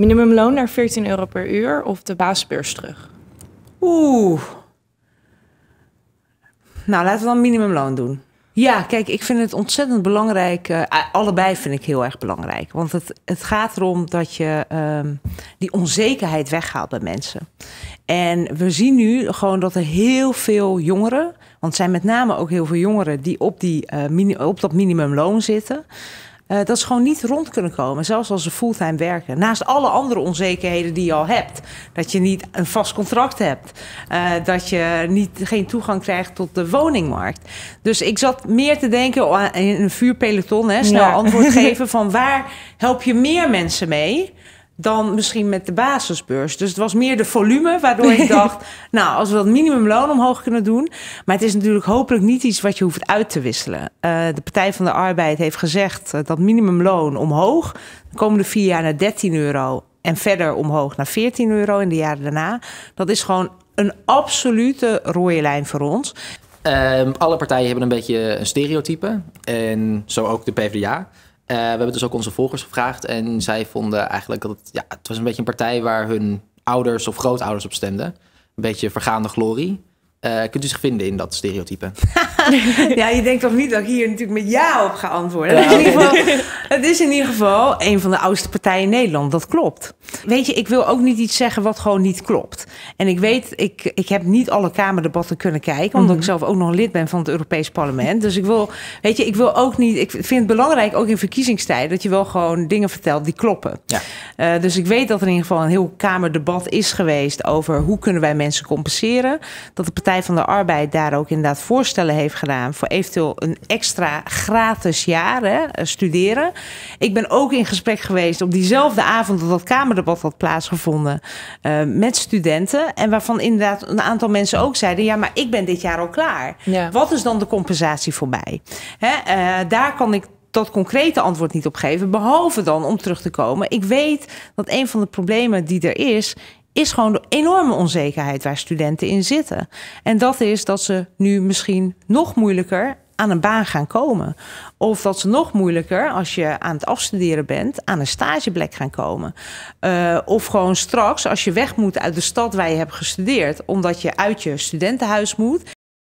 Minimumloon naar 14 euro per uur of de basisbeurs terug? Oeh. Nou, laten we dan minimumloon doen. Ja, kijk, ik vind het ontzettend belangrijk. Allebei vind ik heel erg belangrijk. Want het gaat erom dat je die onzekerheid weghaalt bij mensen. En we zien nu gewoon dat er heel veel jongeren... want het zijn met name ook heel veel jongeren die op dat minimumloon zitten... dat ze gewoon niet rond kunnen komen, zelfs als ze fulltime werken. Naast alle andere onzekerheden die je al hebt. Dat je niet een vast contract hebt. Dat je geen toegang krijgt tot de woningmarkt. Dus ik zat meer te denken aan een vuurpeloton. Hè, snel antwoord geven van waar help je meer mensen mee... dan misschien met de basisbeurs. Dus het was meer de volume waardoor ik dacht... nou, als we dat minimumloon omhoog kunnen doen... maar het is natuurlijk hopelijk niet iets wat je hoeft uit te wisselen. De Partij van de Arbeid heeft gezegd dat minimumloon omhoog... de komende 4 jaar naar 13 euro... en verder omhoog naar 14 euro in de jaren daarna. Dat is gewoon een absolute rode lijn voor ons. Alle partijen hebben een beetje een stereotype. En zo ook de PvdA... we hebben dus ook onze volgers gevraagd en zij vonden eigenlijk dat het was een beetje een partij waar hun ouders of grootouders op stemden. Een beetje vergaande glorie. Kunt u zich vinden in dat stereotype? Ja, je denkt toch niet dat ik hier natuurlijk met ja op ga antwoorden? Ja, het is in ieder geval een van de oudste partijen in Nederland, dat klopt. Weet je, ik wil ook niet iets zeggen wat gewoon niet klopt. En ik weet, ik heb niet alle Kamerdebatten kunnen kijken... omdat ik zelf ook nog lid ben van het Europees Parlement. Dus ik wil, weet je, ik vind het belangrijk, ook in verkiezingstijd... dat je wel gewoon dingen vertelt die kloppen. Ja. Dus ik weet dat er in ieder geval een heel Kamerdebat is geweest... over hoe kunnen wij mensen compenseren. Dat de Partij van de Arbeid daar ook inderdaad voorstellen heeft gedaan... voor eventueel een extra gratis jaar studeren... Ik ben ook in gesprek geweest op diezelfde avond dat dat Kamerdebat had plaatsgevonden met studenten. En waarvan inderdaad een aantal mensen ook zeiden, ja, maar ik ben dit jaar al klaar. Ja. Wat is dan de compensatie voor mij? Hè, daar kan ik dat concrete antwoord niet op geven, behalve dan om terug te komen. Ik weet dat een van de problemen die er is gewoon de enorme onzekerheid waar studenten in zitten. En dat is dat ze nu misschien nog moeilijker... aan een baan gaan komen. Of dat ze nog moeilijker, als je aan het afstuderen bent... aan een stageplek gaan komen. Of gewoon straks, als je weg moet uit de stad waar je hebt gestudeerd... omdat je uit je studentenhuis moet...